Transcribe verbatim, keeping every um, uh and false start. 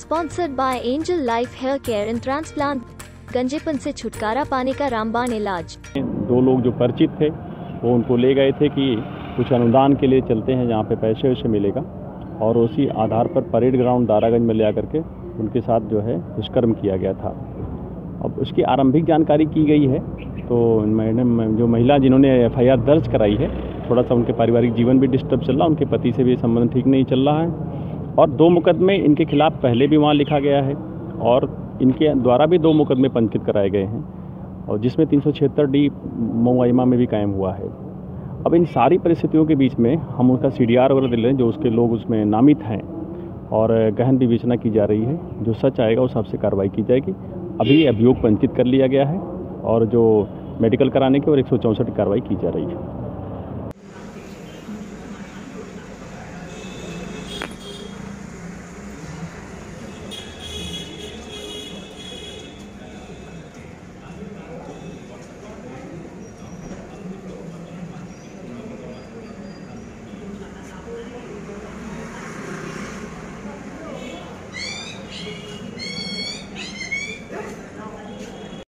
Sponsored by angel life hair care and transplant. गंजेपन से छुटकारा पाने का रामबाण इलाज। दो लोग जो परिचित थे वो उनको ले गए थे कि कुछ अनुदान के लिए चलते हैं जहाँ पे पैसे वैसे मिलेगा, और उसी आधार पर परेड ग्राउंड दारागंज में ले आकर के उनके साथ जो है दुष्कर्म किया गया था। अब उसकी आरंभिक जानकारी की गई है तो मैडम जो महिला जिन्होंने एफ आई आर दर्ज कराई है, थोड़ा सा उनके पारिवारिक जीवन भी डिस्टर्ब चल रहा है, उनके पति से भी संबंध ठीक नहीं चल रहा है, और दो मुकदमे इनके खिलाफ पहले भी वहाँ लिखा गया है और इनके द्वारा भी दो मुकदमे पंजीकृत कराए गए हैं, और जिसमें तीन सौ छिहत्तर डी मुकदमा में भी कायम हुआ है। अब इन सारी परिस्थितियों के बीच में हम उनका सी डी आर वगैरह दे रहे हैं, जो उसके लोग उसमें नामित हैं, और गहन विवेचना की जा रही है। जो सच आएगा उस हिसाब से कार्रवाई की जाएगी। अभी अभियोग पंजीकृत कर लिया गया है और जो मेडिकल कराने के और एक सौ चौंसठ कार्रवाई की जा रही है।